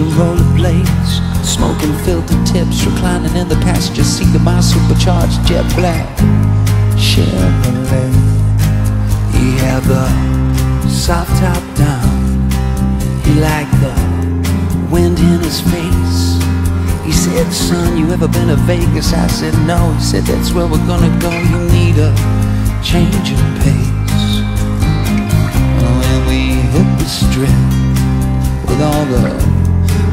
and rollerblades, smoking filthy tips, reclining in the passenger seat of my supercharged jet black Chevrolet. He had the soft top down, he liked the wind in his face. He said, son, you ever been to Vegas? I said, no. He said, that's where we're gonna go, you need a change of pace. When we hit the strip with all the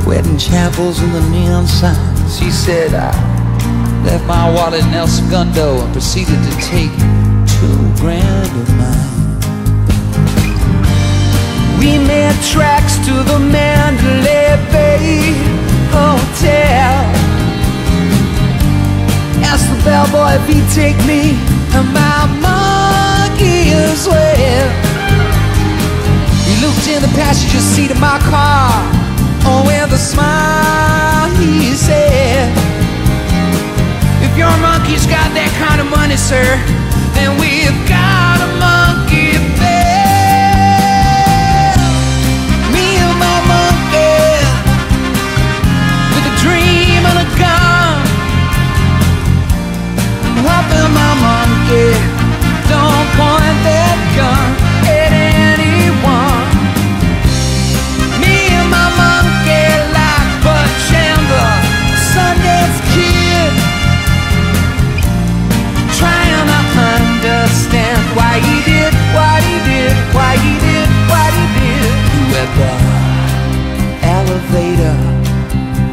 wedding chapels and the neon signs, she said, I left my wallet in El Segundo and proceeded to take $2,000 of mine. We made tracks to the Mandalay Bay Hotel. Asked the bellboy if he'd take me and my monkey as well. Looked in the passenger seat of my car, oh, with a smile he said, if your monkey's got that kind of money, sir, then we've got a monkey bed. Me and my monkey, with a dream and a gun, helping my monkey, don't point that gun.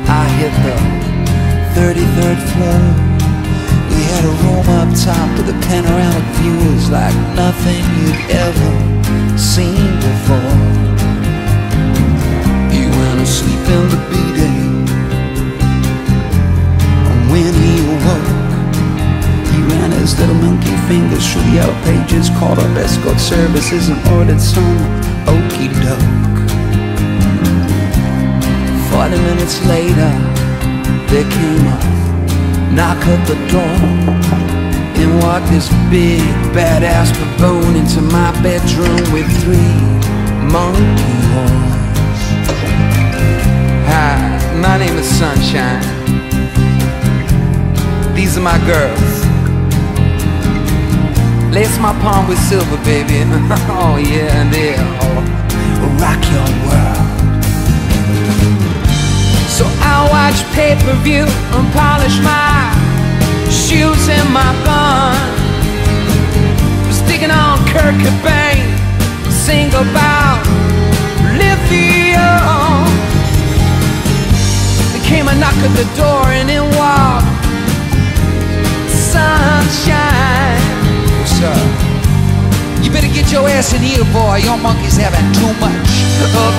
I hit the 33rd floor. We had a room up top with a panoramic view, is like nothing you'd ever seen before. He went to sleep in the B-Day, and when he awoke, he ran his little monkey fingers through the yellow pages, called up escort services and ordered some okey-doke. 40 minutes later, there came a knock at the door, and walked this big badass baboon into my bedroom with 3 monkey horns. Hi, my name is Sunshine. These are my girls. Lace my palm with silver, baby. Oh yeah, and they'll rock your world. So I watch pay-per-view and polish my shoes and my bun. Was digging on Kurt Cobain, sing about lithium. There came a knock at the door and in walked Sunshine. What's up? You better get your ass in here, boy. Your monkey's having too much of a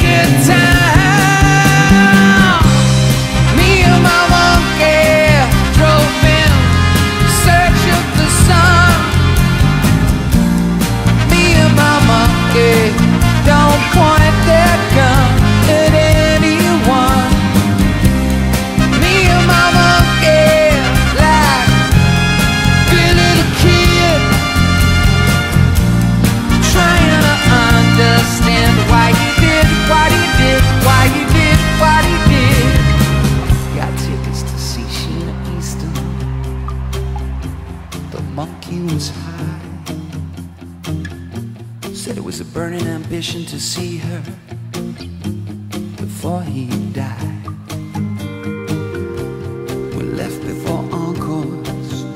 good time. Monkey was high, said it was a burning ambition to see her before he died. We left before encores,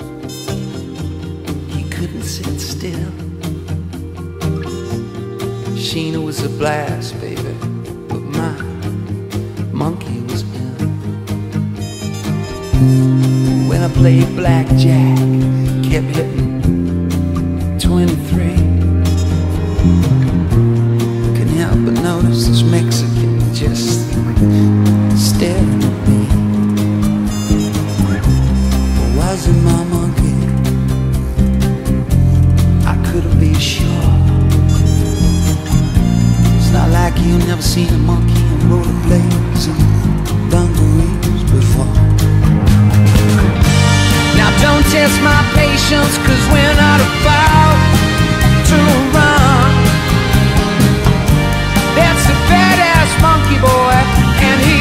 he couldn't sit still. Sheena was a blast, baby, but my monkey was ill. When I played blackjack, kept hitting 23. Couldn't help but notice this Mexican just staring at me. But wasn't my monkey? I couldn't be sure. It's not like you never seen a monkey in rollerblades and dungarees before. Now don't test my patience, 'cause we're not about to run. That's a badass monkey boy, and he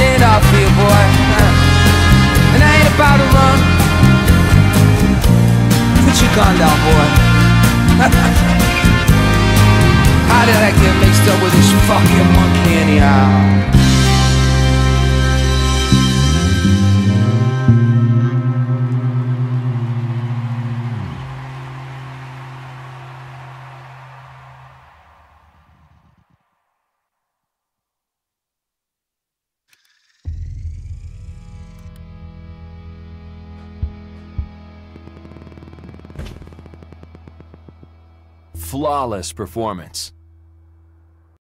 stand off for you, boy. And I ain't about to run. Put your gun down, boy. How did I get mixed up with this fucking monkey anyhow? Flawless performance.